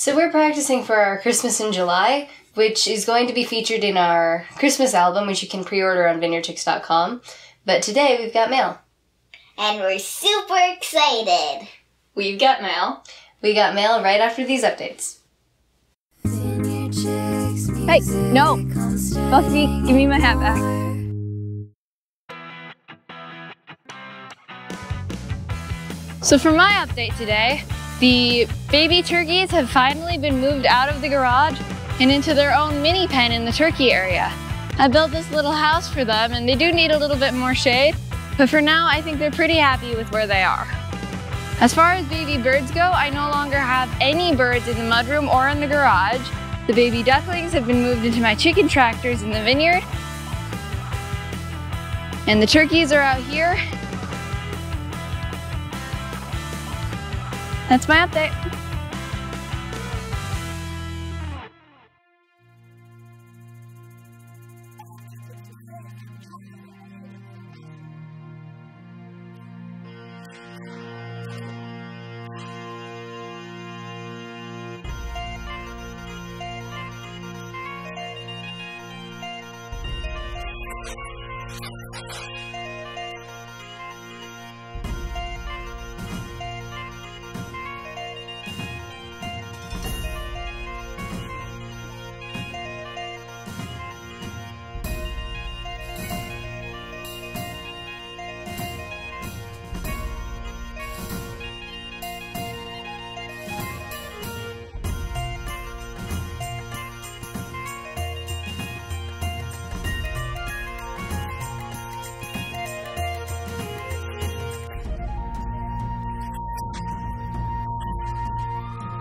So we're practicing for our Christmas in July, which is going to be featured in our Christmas album, which you can pre-order on vineyardchicks.com. But today we've got mail. And we're super excited. We've got mail. We got mail right after these updates. Hey, no. Bucky, give me my hat back. So for my update today, the baby turkeys have finally been moved out of the garage and into their own mini pen in the turkey area. I built this little house for them and they do need a little bit more shade, but for now I think they're pretty happy with where they are. As far as baby birds go, I no longer have any birds in the mudroom or in the garage. The baby ducklings have been moved into my chicken tractors in the vineyard. And the turkeys are out here. That's my update.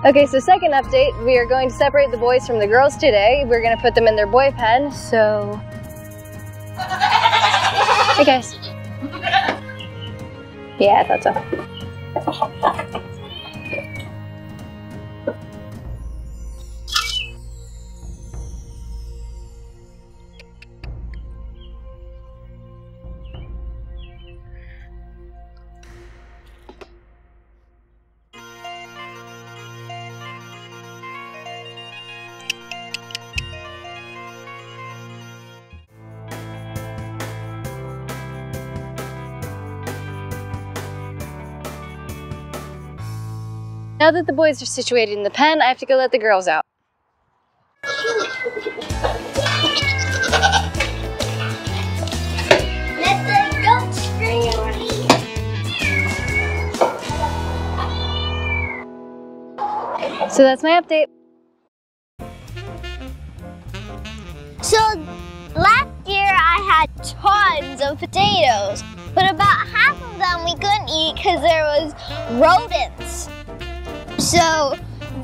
Okay, so second update, we are going to separate the boys from the girls today. We're gonna put them in their boy pen, so... Hey guys. Yeah, I thought so. Now that the boys are situated in the pen, I have to go let the girls out. Let the goats free. So that's my update. So last year I had tons of potatoes, but about half of them we couldn't eat because there was rodents. So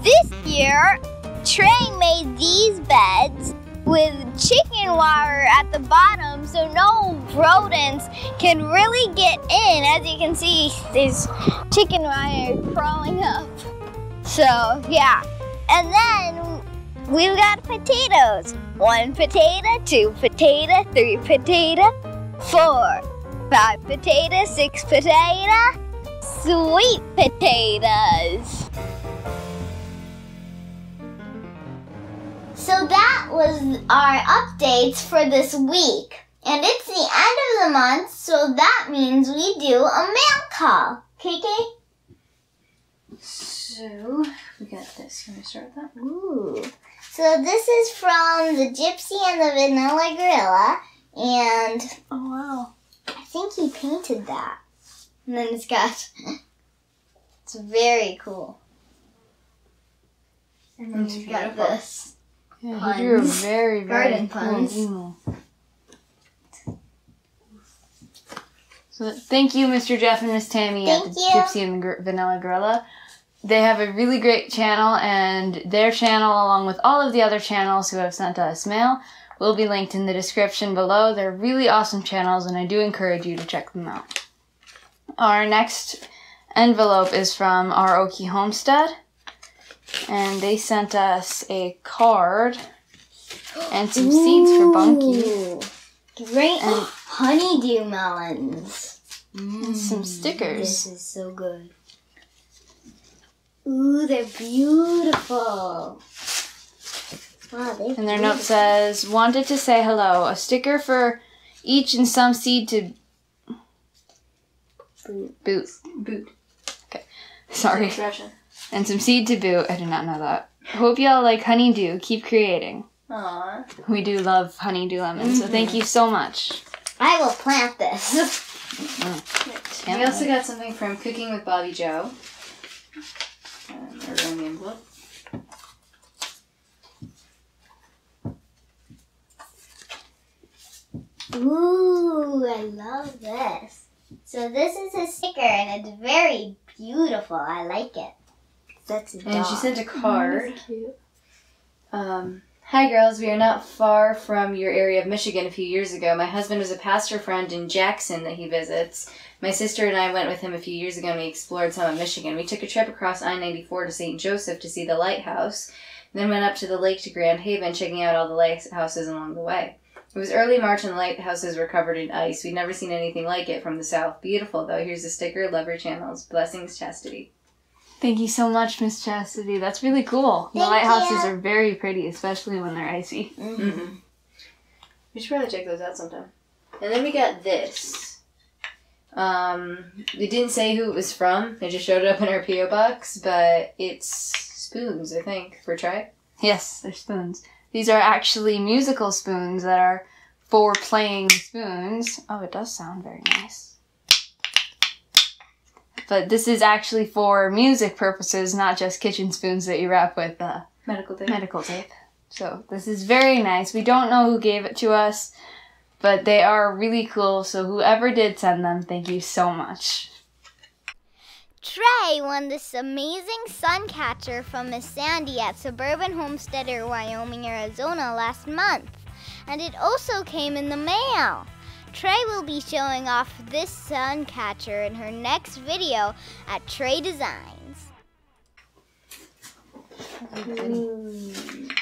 this year, Trey made these beds with chicken wire at the bottom so no rodents can really get in. As you can see, there's chicken wire crawling up. So yeah, and then we've got potatoes. 1 potato, 2 potato, 3 potato, 4, 5 potato, 6 potato. Sweet potatoes. So that was our updates for this week. And it's the end of the month, so that means we do a mail call. KayKay? So, we got this. Can we start with that? Ooh. So this is from the Gypsy and the Vanilla Gorilla. And, oh wow, I think he painted that. And then it's got, it's very cool. And then you've got this. Yeah, you drew a very, very cool email. So thank you, Mr. Jeff and Miss Tammy at the Gypsy and the Vanilla Gorilla. They have a really great channel, and their channel, along with all of the other channels who have sent us mail, will be linked in the description below. They're really awesome channels, and I do encourage you to check them out. Our next envelope is from our Okie Homestead, and they sent us a card and some seeds for Bunkie. Great. And honeydew melons. And some stickers. This is so good. Ooh, they're beautiful. Wow, they're and their beautiful. Note says, wanted to say hello. A sticker for each and some seed to boot. Okay, sorry. And some seed to boot. I did not know that. Hope y'all like honeydew. Keep creating. Aww. We do love honeydew lemons, so thank you so much. I will plant this. We also got something from Cooking with Bobby Joe. They're on the envelope. Ooh, I love this. So this is a sticker, and it's very beautiful. I like it. That's a dog. And she sent a card. That's cute. Hi girls, we are not far from your area of Michigan a few years ago. My husband was a pastor friend in Jackson that he visits. My sister and I went with him a few years ago and we explored some of Michigan. We took a trip across I-94 to St. Joseph to see the lighthouse, then went up to the lake to Grand Haven, checking out all the lighthouses along the way. It was early March and the lighthouses were covered in ice. We'd never seen anything like it from the south. Beautiful, though. Here's a sticker. Love your channels. Blessings, Chastity. Thank you so much, Miss Chastity. That's really cool. The lighthouses are very pretty, especially when they're icy. We should probably check those out sometime. And then we got this. They didn't say who it was from. They just showed it up in our P.O. box, but it's spoons, I think, for tripe. Yes, they're spoons. These are actually musical spoons that are for playing spoons. Oh, it does sound very nice. But this is actually for music purposes, not just kitchen spoons that you wrap with medical tape. So this is very nice. We don't know who gave it to us, but they are really cool. So whoever did send them, thank you so much. Trey won this amazing sun catcher from Miss Sandy at Suburban Homesteader, Wyoming, Arizona last month. And it also came in the mail. Trey will be showing off this sun catcher in her next video at Trey Designs.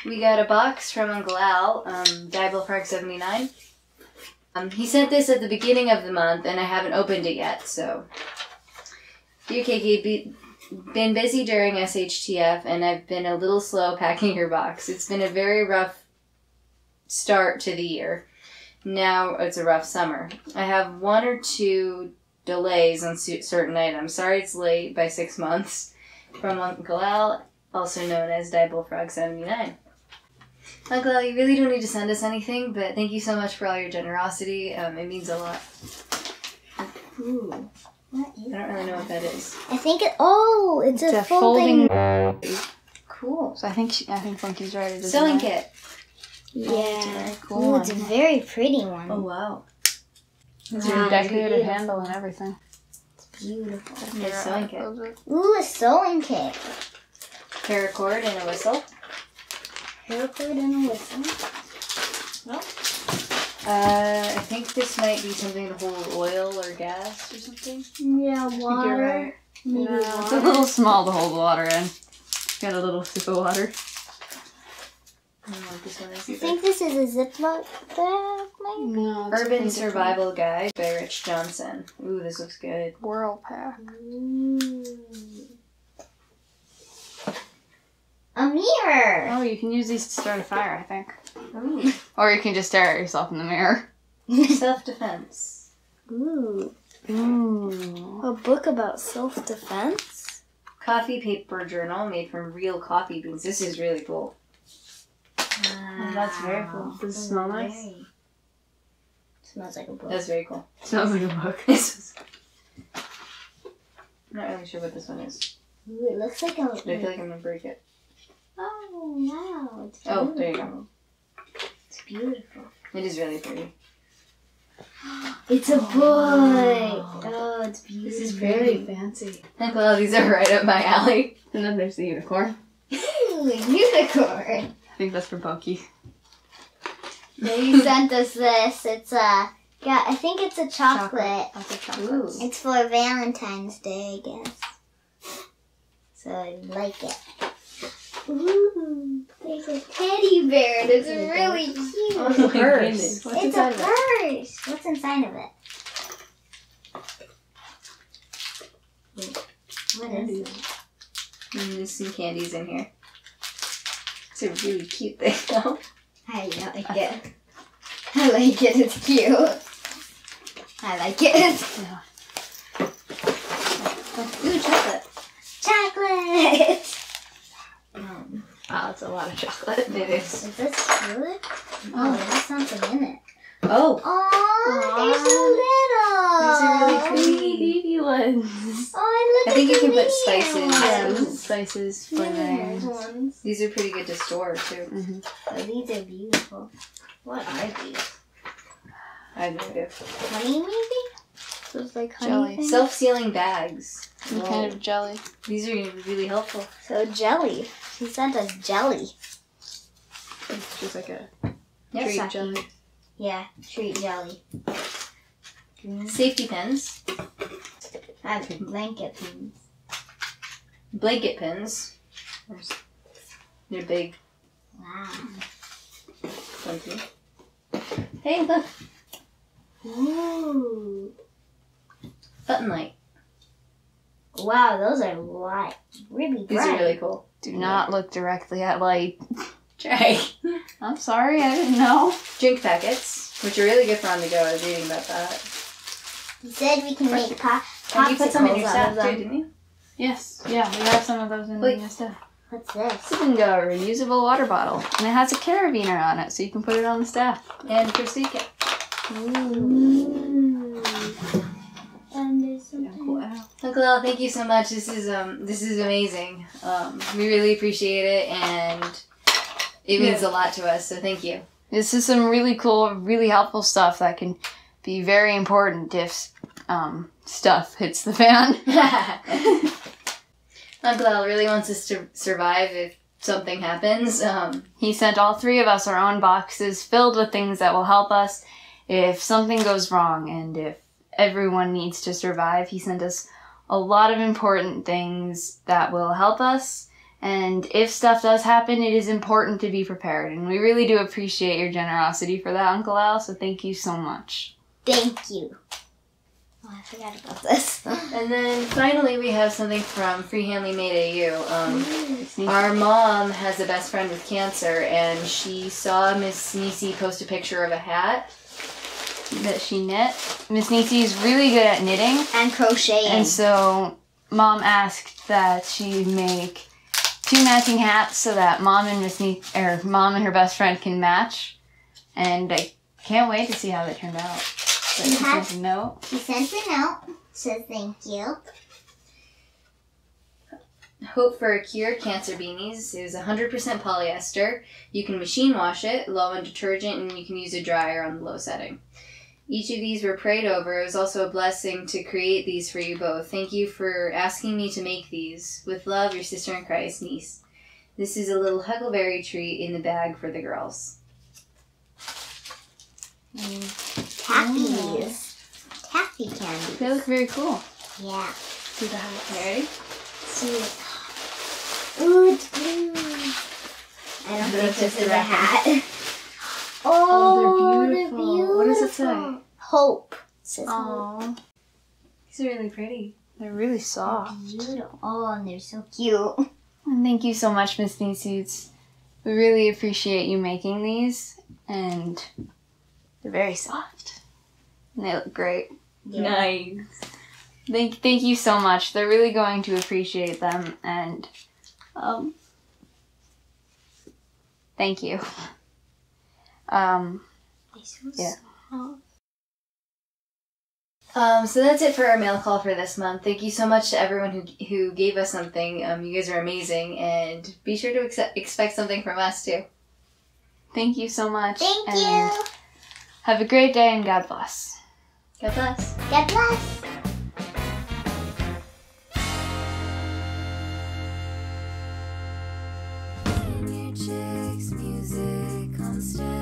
We got a box from Uncle Al, Diebulfrog79. He sent this at the beginning of the month and I haven't opened it yet, so. Dear KayKay, been busy during SHTF and I've been a little slow packing your box. It's been a very rough start to the year. Now it's a rough summer. I have one or two delays on certain items. Sorry it's late by 6 months. From Uncle Al, also known as Diebulfrog79. Uncle Al, you really don't need to send us anything, but thank you so much for all your generosity. It means a lot. Ooh. What is that? I don't really know what that is. I think it... Oh, it's a folding... Cool. So I think Bunkie's right. It Sewing kit. Yeah, it's a very cool one. It's a very pretty one. Oh, wow. It's a decorated handle and everything. It's beautiful. A sewing kit. Ooh, a sewing kit. Paracord and a whistle. Paracord and a whistle. Well, I think this might be something to hold oil or gas or something. Yeah, water. You're right. Maybe water. It's a little small to hold water in. Got a little sip of water. I don't know what this one is. I think this is a Ziploc bag, maybe? No, Urban Survival Guide by Rich Johnson. Ooh, this looks good. Whirl pack. A mirror! Oh, you can use these to start a fire, I think. Ooh. Or you can just stare at yourself in the mirror. Self-defense. Ooh. Ooh. A book about self-defense? Coffee paper journal made from real coffee beans. This is really cool. Wow. That's very cool. Does it smell nice? It smells like a book. That's very cool. It smells like a book. I'm not really sure what this one is. Ooh, it looks like a... I feel like I'm going to break it. Oh, wow. It's beautiful. Oh, there you go. It's beautiful. It is really pretty. It's a book. Oh, it's beautiful. This is very fancy. Well, these are right up my alley. And then there's the unicorn. Ooh, a unicorn. I think that's for Bunkie. They sent us this. It's a, yeah, I think it's a chocolate. Chocolate. It's for Valentine's Day, I guess. So I like it. Ooh, there's a teddy bear. That's really cute. Oh, it's a purse. It's a purse. What's inside of it? What is it? you see candies in here. It's a really cute thing though. I like it. I like it, it's cute. I like it. Ooh, chocolate. Chocolate! Wow, that's a lot of chocolate. It is. Is this food? Oh, there's something in it. Oh! Oh, they're so little! These are really pretty baby ones. Oh, I think you can put spices. Spices, flavors. These are pretty good to store, too. Mm-hmm. Oh, these are beautiful. What are these? I have no idea. Honey, maybe? Those like honey jelly. Self-sealing bags. Some kind of jelly. These are going to be really helpful. So jelly. She sent us jelly. It's just like a treat jelly. Yeah, treat jelly. Safety pins. I have blanket pins. Blanket pins. They're big. Wow. Funky. Hey, look. Ooh. Button light. Wow, those are light. Really bright. These are really cool. Do not look directly at light. Jay. I'm sorry, I didn't know. Drink packets, which are really good for on the go. I was reading about that. You said we can make popsicles. You put some in your stuff too, didn't you? Yes. Yeah, we have some of those in my stuff. What's this? Sip and Go, a reusable water bottle. And it has a carabiner on it, so you can put it on the staff. And critique it. Ooh. And there's something. Wow. Look, Lil, thank you so much. This is amazing. We really appreciate it, and it means a lot to us, so thank you. This is some really cool, really helpful stuff that can be very important if stuff hits the fan. Uncle Al really wants us to survive if something happens. He sent all three of us our own boxes filled with things that will help us if something goes wrong, and if everyone needs to survive. He sent us a lot of important things that will help us. And if stuff does happen, it is important to be prepared. And we really do appreciate your generosity for that, Uncle Al. So thank you so much. Thank you. Oh, I forgot about this. And then finally, we have something from FreehandlyMade AU. Our mom has a best friend with cancer, and she saw Miss Niecy post a picture of a hat that she knit. Miss Niecy is really good at knitting and crocheting. And so Mom asked that she make 2 matching hats so that Mom and Mom and her best friend can match. And I can't wait to see how they turned out. So she sent a note. She sent a note. Says thank you. Hope for a Cure Cancer Beanies is 100% polyester. You can machine wash it, low in detergent, and you can use a dryer on the low setting. Each of these were prayed over. It was also a blessing to create these for you both. Thank you for asking me to make these. With love, your sister in Christ, Niece. This is a little huckleberry treat in the bag for the girls. Taffies. Taffy candy. They look very cool. Yeah. Do the huckleberry. Ooh, it's blue. I don't think this is a hat. Oh, they're beautiful. What does it say? Hope. It says hope. These are really pretty. They're really soft. Beautiful. Oh, and they're so cute. And thank you so much, Miss Niecy. We really appreciate you making these. And they're very soft. And they look great. Yeah. Nice. Thank you so much. They're really going to appreciate them. And thank you. So that's it for our mail call for this month. Thank you so much to everyone who gave us something. You guys are amazing, and be sure to expect something from us too. Thank you so much. Thank you. Have a great day, and God bless. God bless. God bless. Vineyard Chicks music constant.